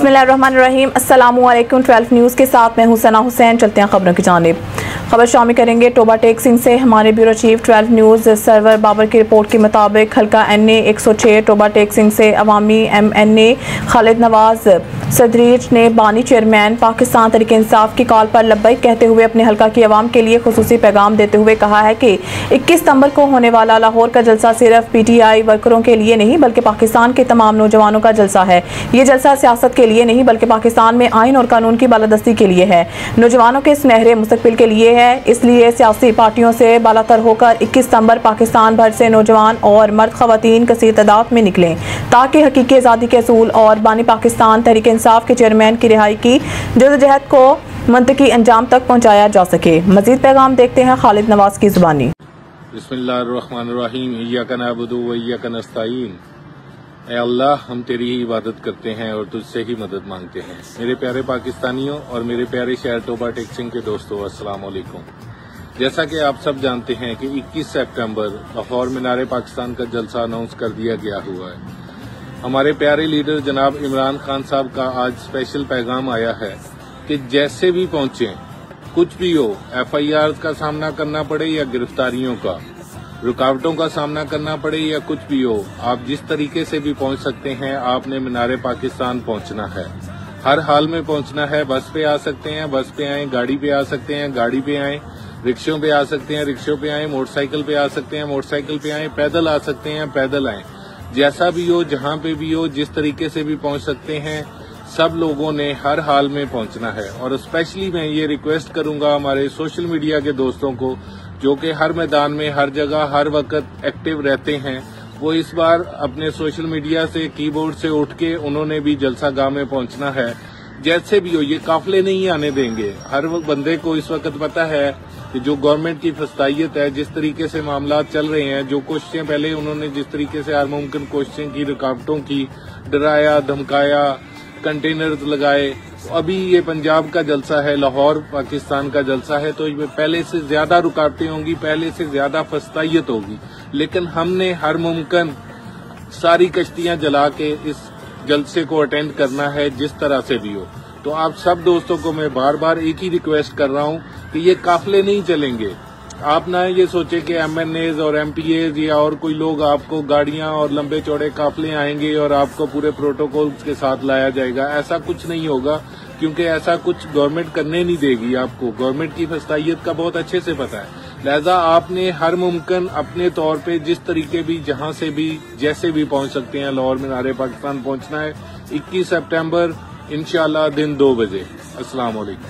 बिस्मिल्लाहिर्रहमानिर्रहीम। अस्सलामुअलैकुम। 12 न्यूज़ के साथ मैं हुसैना हुसैन। चलते हैं खबरों की जानिब। खबर शामिल करेंगे टोबा टेक सिंह से। हमारे bureau chief 12 news Sarwar Babar की रिपोर्ट के मुताबिक हल्का NA 106 टोबा टेक सिंह से अवामी MNA खालिद नवाज सदरीज ने बानी चेयरमैन पाकिस्तान तहरीक इंसाफ की कॉल पर लब्बैक कहते हुए अपने हल्का की आवाम के लिए खुसूसी पैगाम देते हुए कहा है कि 21 सितम्बर को होने वाला लाहौर का जलसा सिर्फ PTI वर्करों के लिए नहीं बल्कि पाकिस्तान के तमाम नौजवानों का जलसा है। ये जलसा सियासत के लिए नहीं बल्कि पाकिस्तान में आइन और कानून की बालादस्ती के लिए है, नौजवानों के सुनहरे मुस्तकबिल के लिए है। इसलिए सियासी पार्टियों से बालातर होकर 21 सितंबर पाकिस्तान भर से नौजवान और मर्द खवातीन कसीर तादाद में निकलें ताकि हकीकी आज़ादी के असूल और बानी पाकिस्तान तहरीक इंसाफ के चेयरमैन की रिहाई की जदोजहद को मंतकी अंजाम तक पहुँचाया जा सके। मजीद पैगाम देखते हैं खालिद नवाज की जुबानी। ऐ अल्लाह, हम तेरी ही इबादत करते हैं और तुझसे ही मदद मांगते हैं। मेरे प्यारे पाकिस्तानियों और मेरे प्यारे शहर टोबा टेक सिंह के दोस्तों, अस्सलाम वालेकुम। जैसा कि आप सब जानते हैं कि 21 सितंबर लाहौर मीनारे पाकिस्तान का जलसा अनाउंस कर दिया गया हुआ है। हमारे प्यारे लीडर जनाब इमरान खान साहब का आज स्पेशल पैगाम आया है कि जैसे भी पहुंचे, कुछ भी हो, FIR का सामना करना पड़े या गिरफ्तारियों का, रुकावटों का सामना करना पड़े या कुछ भी हो, आप जिस तरीके से भी पहुंच सकते हैं, आपने मीनारे पाकिस्तान पहुंचना है। हर हाल में पहुंचना है। बस पे आ सकते हैं, बस पे आएं, गाड़ी पे आ सकते हैं, गाड़ी पे आएं, रिक्शों पे आ सकते हैं, रिक्शों पे आएं, मोटरसाइकिल पे आ सकते हैं, मोटरसाइकिल पे आएं, पैदल आ सकते हैं, पैदल आएं। जैसा भी हो, जहां पे भी हो, जिस तरीके से भी पहुंच सकते हैं, सब लोगों ने हर हाल में पहुंचना है। और स्पेशली मैं ये रिक्वेस्ट करूंगा हमारे सोशल मीडिया के दोस्तों को, जो कि हर मैदान में, हर जगह, हर वक्त एक्टिव रहते हैं, वो इस बार अपने सोशल मीडिया से, कीबोर्ड से उठ के उन्होंने भी जलसा गाह में पहुंचना है। जैसे भी हो, ये काफिले नहीं आने देंगे। हर बंदे को इस वक्त पता है कि जो गवर्नमेंट की फस्तायत है, जिस तरीके से मामला चल रहे हैं, जो कोशिशें पहले उन्होंने जिस तरीके से हर मुमकिन कोशिशें की, रुकावटों की, डराया धमकाया, कंटेनर लगाए, अभी ये पंजाब का जलसा है, लाहौर पाकिस्तान का जलसा है, तो इसमें पहले से ज्यादा रुकावटें होंगी, पहले से ज्यादा फस्तायत होगी। लेकिन हमने हर मुमकिन सारी कश्तियां जला के इस जलसे को अटेंड करना है, जिस तरह से भी हो। तो आप सब दोस्तों को मैं बार बार एक ही रिक्वेस्ट कर रहा हूं कि ये काफिले नहीं चलेंगे। आप ना ये सोचे कि MNAs और MPAs या और कोई लोग आपको गाड़ियां और लंबे चौड़े काफिले आएंगे और आपको पूरे प्रोटोकॉल्स के साथ लाया जाएगा, ऐसा कुछ नहीं होगा, क्योंकि ऐसा कुछ गवर्नमेंट करने नहीं देगी। आपको गवर्नमेंट की फस्तायत का बहुत अच्छे से पता है, लिहाजा आपने हर मुमकिन अपने तौर पे जिस तरीके भी, जहां से भी, जैसे भी पहुंच सकते हैं, लाहौर मीनारे पाकिस्तान पहुंचना है। 21 सितंबर इंशाल्लाह दिन 2 बजे। अस्सलाम वालेकुम।